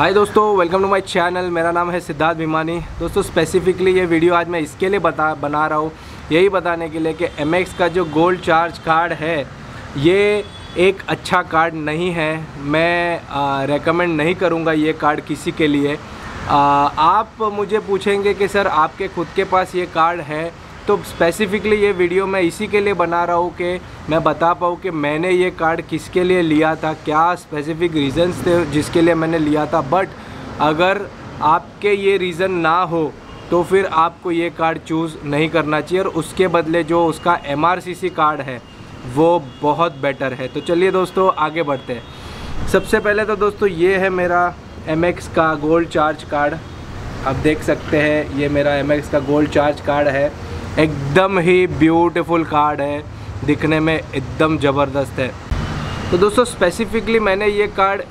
हाय दोस्तों, welcome to my channel. मेरा नाम है सिद्धार्थ भीमानी। दोस्तों, स्पेसिफिकली ये वीडियो आज मैं इसके लिए बना रहा हूँ, यही बताने के लिए कि MX का जो गोल्ड चार्ज कार्ड है ये एक अच्छा कार्ड नहीं है। मैं रेकमेंड नहीं करूँगा ये कार्ड किसी के लिए। आप मुझे पूछेंगे कि सर आपके खुद के पास ये कार्ड है, तो स्पेसिफिकली ये वीडियो मैं इसी के लिए बना रहा हूँ कि मैं बता पाऊँ कि मैंने ये कार्ड किसके लिए लिया था, क्या स्पेसिफिक रीज़न्स थे जिसके लिए मैंने लिया था। बट अगर आपके ये रीज़न ना हो तो फिर आपको ये कार्ड चूज़ नहीं करना चाहिए, और उसके बदले जो उसका MRCC कार्ड है वो बहुत बेटर है। तो चलिए दोस्तों आगे बढ़ते हैं। सबसे पहले तो दोस्तों ये है मेरा MX का गोल्ड चार्ज कार्ड। आप देख सकते हैं ये मेरा MX का गोल्ड चार्ज कार्ड है। एकदम ही ब्यूटीफुल कार्ड है, दिखने में एकदम ज़बरदस्त है। तो दोस्तों स्पेसिफिकली मैंने ये कार्ड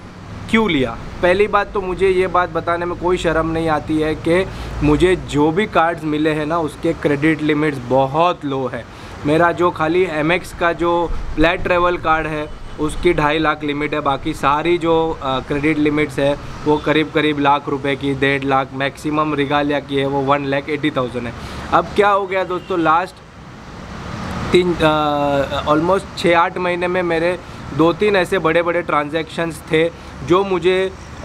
क्यों लिया, पहली बात तो मुझे ये बात बताने में कोई शर्म नहीं आती है कि मुझे जो भी कार्ड्स मिले हैं ना उसके क्रेडिट लिमिट्स बहुत लो है। मेरा जो खाली MX का जो फ्लैट ट्रेवल कार्ड है उसकी 2.5 लाख लिमिट है, बाकी सारी जो क्रेडिट लिमिट्स है वो करीब करीब लाख रुपए की, 1.5 लाख, मैक्सिमम रिगालिया की है वो 1,80,000 है। अब क्या हो गया दोस्तों, लास्ट ऑलमोस्ट 6-8 महीने में मेरे 2-3 ऐसे बड़े बड़े ट्रांजैक्शंस थे जो मुझे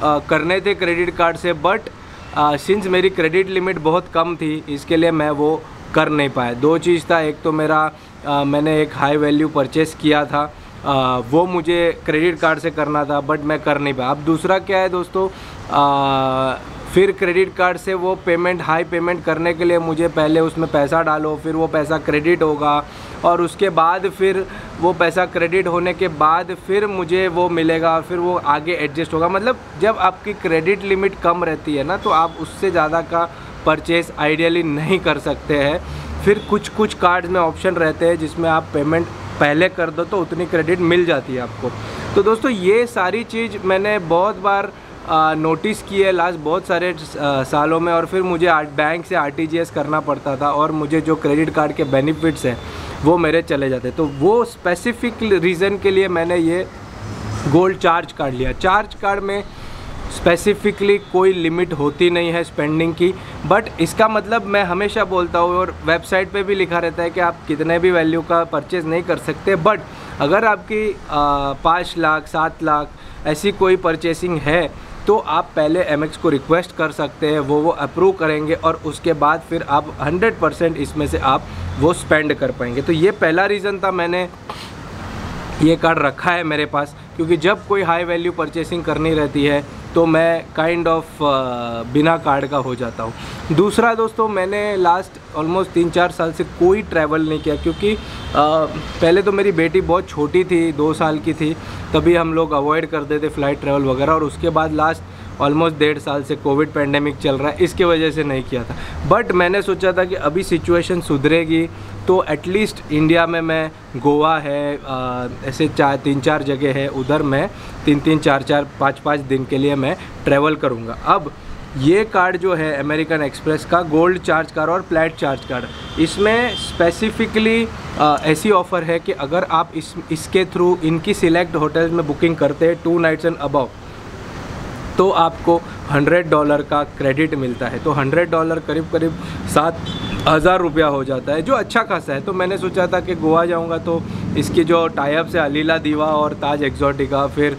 करने थे क्रेडिट कार्ड से, बट सिंस मेरी क्रेडिट लिमिट बहुत कम थी इसके लिए मैं वो कर नहीं पाया। दो चीज़ था, एक तो मेरा मैंने एक हाई वैल्यू परचेस किया था, वो मुझे क्रेडिट कार्ड से करना था बट मैं कर नहीं पाया। अब दूसरा क्या है दोस्तों, फिर क्रेडिट कार्ड से वो पेमेंट, हाई पेमेंट करने के लिए मुझे पहले उसमें पैसा डालो, फिर वो पैसा क्रेडिट होगा, और उसके बाद फिर वो पैसा क्रेडिट होने के बाद फिर मुझे वो मिलेगा, फिर वो आगे एडजस्ट होगा। मतलब जब आपकी क्रेडिट लिमिट कम रहती है ना तो आप उससे ज़्यादा का परचेस आइडियली नहीं कर सकते हैं। फिर कुछ कार्ड्स में ऑप्शन रहते हैं जिसमें आप पेमेंट पहले कर दो तो उतनी क्रेडिट मिल जाती है आपको। तो दोस्तों ये सारी चीज़ मैंने बहुत बार नोटिस की है लास्ट बहुत सारे सालों में, और फिर मुझे बैंक से RTGS करना पड़ता था और मुझे जो क्रेडिट कार्ड के बेनिफिट्स हैं वो मेरे चले जाते। तो वो स्पेसिफिक रीज़न के लिए मैंने ये गोल्ड चार्ज कार्ड लिया। चार्ज कार्ड में स्पेसिफिकली कोई लिमिट होती नहीं है स्पेंडिंग की, बट इसका मतलब मैं हमेशा बोलता हूँ और वेबसाइट पे भी लिखा रहता है कि आप कितने भी वैल्यू का परचेज़ नहीं कर सकते, बट अगर आपकी 5 लाख, 7 लाख ऐसी कोई परचेसिंग है तो आप पहले MX को रिक्वेस्ट कर सकते हैं, वो अप्रूव करेंगे और उसके बाद फिर आप 100% इसमें से आप वो स्पेंड कर पाएंगे। तो ये पहला रीज़न था मैंने ये कार्ड रखा है मेरे पास, क्योंकि जब कोई हाई वैल्यू परचेसिंग करनी रहती है तो मैं काइंड ऑफ बिना कार्ड का हो जाता हूँ। दूसरा दोस्तों, मैंने लास्ट ऑलमोस्ट 3-4 साल से कोई ट्रैवल नहीं किया, क्योंकि पहले तो मेरी बेटी बहुत छोटी थी, 2 साल की थी तभी हम लोग अवॉइड करते थे फ्लाइट ट्रैवल वगैरह, और उसके बाद लास्ट ऑलमोस्ट 1.5 साल से कोविड पैंडेमिक चल रहा है, इसके वजह से नहीं किया था। बट मैंने सोचा था कि अभी सिचुएशन सुधरेगी तो एटलीस्ट इंडिया में मैं, गोवा है, ऐसे 3-4 जगह है, उधर मैं 3-3, 4-4, 5-5 दिन के लिए मैं ट्रैवल करूँगा। अब ये कार्ड जो है अमेरिकन एक्सप्रेस का गोल्ड चार्ज कार्ड और फ्लैट चार्ज कार्ड, इसमें स्पेसिफिकली ऐसी ऑफ़र है कि अगर आप इसके थ्रू इनकी सिलेक्ट होटल्स में बुकिंग करते हैं 2 नाइट्स एंड अबव तो आपको $100 का क्रेडिट मिलता है। तो $100 करीब करीब 7,000 रुपया हो जाता है, जो अच्छा खासा है। तो मैंने सोचा था कि गोवा जाऊंगा तो इसकी जो टाई अप्स है अलीला दीवा और ताज एक्सोटिका, फिर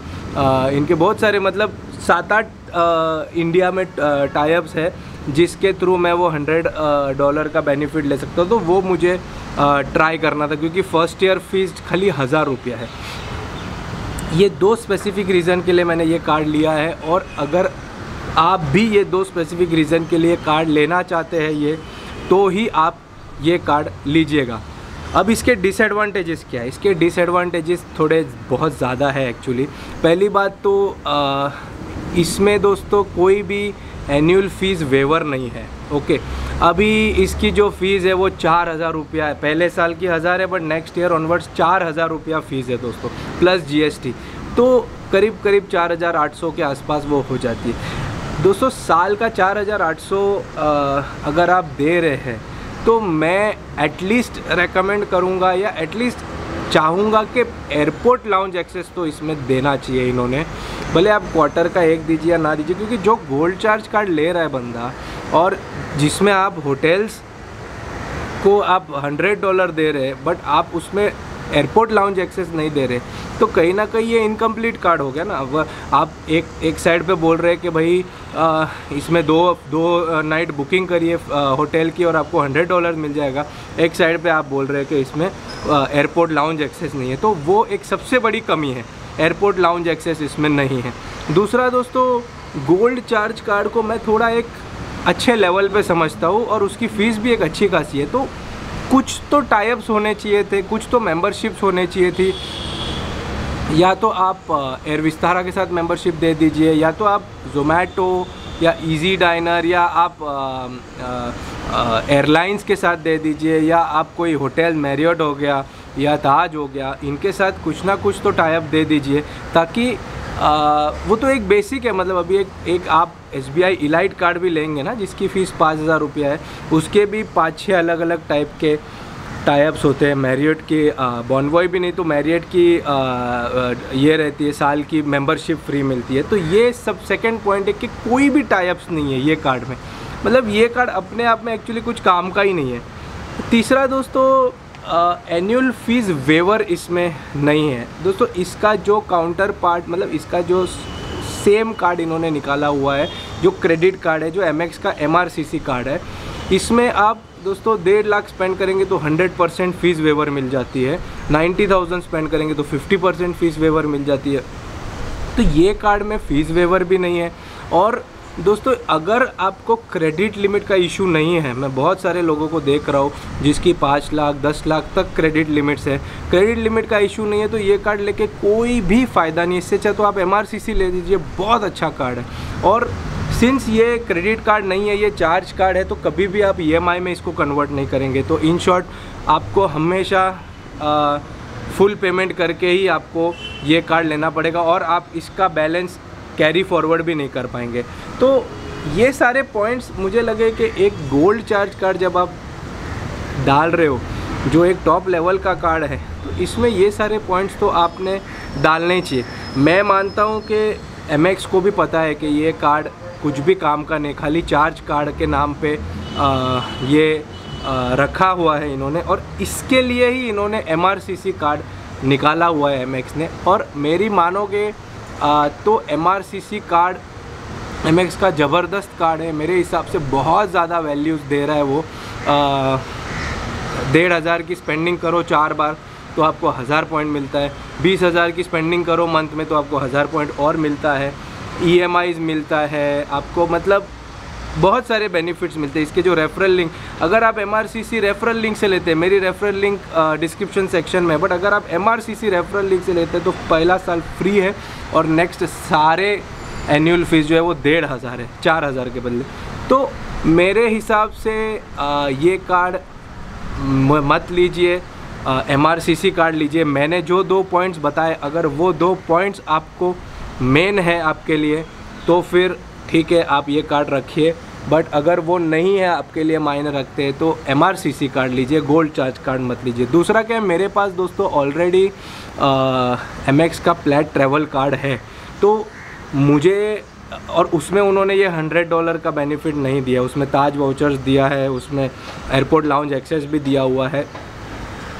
इनके बहुत सारे मतलब 7-8 इंडिया में टाई अप्स है जिसके थ्रू मैं वो $100 का बेनिफिट ले सकता हूँ, तो वो मुझे ट्राई करना था, क्योंकि फ़र्स्ट ईयर फीस खाली 1,000 रुपया है। ये 2 स्पेसिफिक रीज़न के लिए मैंने ये कार्ड लिया है, और अगर आप भी ये 2 स्पेसिफिक रीज़न के लिए कार्ड लेना चाहते हैं ये तो ही आप ये कार्ड लीजिएगा। अब इसके डिसएडवांटेजेस क्या है, इसके डिसएडवांटेजेस थोड़े बहुत ज़्यादा है एक्चुअली। पहली बात तो इसमें दोस्तों कोई भी एनुअल फ़ीस वेवर नहीं है। ओके, अभी इसकी जो फ़ीज़ है वो 4,000 रुपया है, पहले साल की 1,000 है बट नेक्स्ट ईयर ऑनवर्ड्स 4,000 रुपया फ़ीस है दोस्तों, प्लस GST, तो करीब करीब 4,800 के आसपास वो हो जाती है। दोस्तों साल का 4,800 अगर आप दे रहे हैं तो मैं एटलीस्ट रेकमेंड करूँगा या एटलीस्ट चाहूँगा कि एयरपोर्ट लाउंज एक्सेस तो इसमें देना चाहिए इन्होंने, भले आप क्वार्टर का एक दीजिए या ना दीजिए, क्योंकि जो गोल्ड चार्ज कार्ड ले रहा है बंदा और जिसमें आप होटल्स को आप $100 दे रहे हैं बट आप उसमें एयरपोर्ट लाउंज एक्सेस नहीं दे रहे, तो कहीं ना कहीं ये इनकम्प्लीट कार्ड हो गया ना। अब आप एक साइड पे बोल रहे हैं कि भाई इसमें दो नाइट बुकिंग करिए होटल की और आपको $100 मिल जाएगा, एक साइड पे आप बोल रहे हैं कि इसमें एयरपोर्ट लाउंज एक्सेस नहीं है, तो वो एक सबसे बड़ी कमी है, एयरपोर्ट लाउंज एक्सेस इसमें नहीं है। दूसरा दोस्तों, गोल्ड चार्ज कार्ड को मैं थोड़ा एक अच्छे लेवल पे समझता हूँ और उसकी फ़ीस भी एक अच्छी खासी है, तो कुछ तो टाइप्स होने चाहिए थे, कुछ तो मेंबरशिप्स होने चाहिए थी, या तो आप एयर विस्तारा के साथ मेंबरशिप दे दीजिए, या तो आप ज़ोमैटो या इजी डाइनर या आप एयरलाइंस के साथ दे दीजिए, या आप कोई होटल मैरियट हो गया या ताज हो गया, इनके साथ कुछ ना कुछ तो टाइप दे दीजिए, ताकि वो तो एक बेसिक है, मतलब अभी एक आप SBI इलाइट कार्ड भी लेंगे ना जिसकी फ़ीस 5,000 रुपया है, उसके भी 5-6 अलग अलग टाइप के टाइप्स होते हैं। मैरियट की बॉन्वॉय भी नहीं तो मैरियट की ये रहती है, साल की मेंबरशिप फ्री मिलती है, तो ये सब सेकंड पॉइंट है कि कोई भी टाइप्स नहीं है ये कार्ड में, मतलब ये कार्ड अपने आप में एक्चुअली कुछ काम का ही नहीं है। तीसरा दोस्तों, एनुअल फीस वेवर इसमें नहीं है दोस्तों, इसका जो काउंटर पार्ट, मतलब इसका जो सेम कार्ड इन्होंने निकाला हुआ है जो क्रेडिट कार्ड है, जो MX का MRCC कार्ड है, इसमें आप दोस्तों 1.5 लाख स्पेंड करेंगे तो 100% फ़ीस वेवर मिल जाती है, 90,000 स्पेंड करेंगे तो 50% फ़ीस वेवर मिल जाती है, तो ये कार्ड में फ़ीस वेवर भी नहीं है। और दोस्तों, अगर आपको क्रेडिट लिमिट का इशू नहीं है, मैं बहुत सारे लोगों को देख रहा हूँ जिसकी 5 लाख 10 लाख तक क्रेडिट लिमिट्स है, क्रेडिट लिमिट का इशू नहीं है, तो ये कार्ड लेके कोई भी फ़ायदा नहीं, इससे अच्छा तो आप MRCC ले लीजिए, बहुत अच्छा कार्ड है। और सिंस ये क्रेडिट कार्ड नहीं है, ये चार्ज कार्ड है, तो कभी भी आप EMI में इसको कन्वर्ट नहीं करेंगे, तो इन शॉर्ट आपको हमेशा फुल पेमेंट करके ही आपको ये कार्ड लेना पड़ेगा और आप इसका बैलेंस कैरी फॉरवर्ड भी नहीं कर पाएंगे। तो ये सारे पॉइंट्स मुझे लगे कि एक गोल्ड चार्ज कार्ड जब आप डाल रहे हो जो एक टॉप लेवल का कार्ड है, तो इसमें ये सारे पॉइंट्स तो आपने डालने चाहिए। मैं मानता हूँ कि MX को भी पता है कि ये कार्ड कुछ भी काम का नहीं, खाली चार्ज कार्ड के नाम पे रखा हुआ है इन्होंने, और इसके लिए ही इन्होंने MRCC कार्ड निकाला हुआ है MX ने। और मेरी मानोगे तो MRCC कार्ड MX का ज़बरदस्त कार्ड है, मेरे हिसाब से बहुत ज़्यादा वैल्यूज़ दे रहा है वो। 1,500 की स्पेंडिंग करो 4 बार तो आपको 1,000 पॉइंट मिलता है, 20,000 की स्पेंडिंग करो मंथ में तो आपको 1,000 पॉइंट और मिलता है, EMIs मिलता है आपको, मतलब बहुत सारे बेनिफिट्स मिलते हैं इसके। जो रेफरल लिंक, अगर आप MRCC रेफरल लिंक से लेते हैं, मेरी रेफरल लिंक डिस्क्रिप्शन सेक्शन में, बट अगर आप MRCC रेफरल लिंक से लेते हैं तो पहला साल फ्री है और नेक्स्ट सारे एनुअल फीस जो है वो 1,500 है, 4,000 के बदले। तो मेरे हिसाब से ये कार्ड मत लीजिए, MRCC कार्ड लीजिए। मैंने जो 2 पॉइंट्स बताए, अगर वो 2 पॉइंट्स आपको मेन है आपके लिए तो फिर ठीक है, आप ये कार्ड रखिए, बट अगर वो नहीं है आपके लिए मायने रखते हैं तो MRCC कार्ड लीजिए, गोल्ड चार्ज कार्ड मत लीजिए। दूसरा क्या है, मेरे पास दोस्तों ऑलरेडी MX का प्लेट ट्रैवल कार्ड है, तो मुझे, और उसमें उन्होंने ये $100 का बेनिफिट नहीं दिया, उसमें ताज वाउचर्स दिया है, उसमें एयरपोर्ट लाउंज एक्सेस भी दिया हुआ है,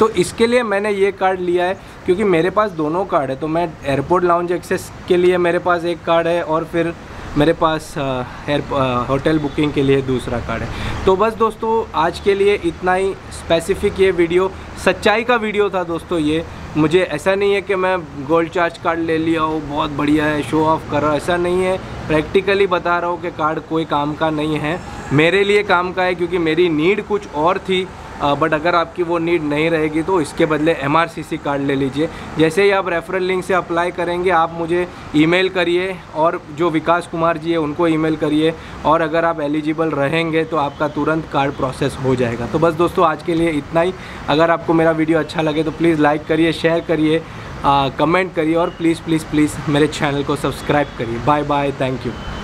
तो इसके लिए मैंने ये कार्ड लिया है क्योंकि मेरे पास दोनों कार्ड है। तो मैं एयरपोर्ट लाउंज एक्सेस के लिए मेरे पास एक कार्ड है और फिर मेरे पास होटल बुकिंग के लिए दूसरा कार्ड है। तो बस दोस्तों, आज के लिए इतना ही। स्पेसिफिक ये वीडियो, सच्चाई का वीडियो था दोस्तों ये। मुझे ऐसा नहीं है कि मैं गोल्ड चार्ज कार्ड ले लिया हो, बहुत बढ़िया है, शो ऑफ कर रहा हूँ, ऐसा नहीं है। प्रैक्टिकली बता रहा हूँ कि कार्ड कोई काम का नहीं है, मेरे लिए काम का है क्योंकि मेरी नीड कुछ और थी, बट अगर आपकी वो नीड नहीं रहेगी तो इसके बदले MRCC कार्ड ले लीजिए। जैसे ही आप रेफरल लिंक से अप्लाई करेंगे, आप मुझे ईमेल करिए, और जो विकास कुमार जी है उनको ईमेल करिए, और अगर आप एलिजिबल रहेंगे तो आपका तुरंत कार्ड प्रोसेस हो जाएगा। तो बस दोस्तों, आज के लिए इतना ही। अगर आपको मेरा वीडियो अच्छा लगे तो प्लीज़ लाइक करिए, शेयर करिए, कमेंट करिए, और प्लीज़ प्लीज़ प्लीज़ मेरे चैनल को सब्सक्राइब करिए। Bye bye, thank you.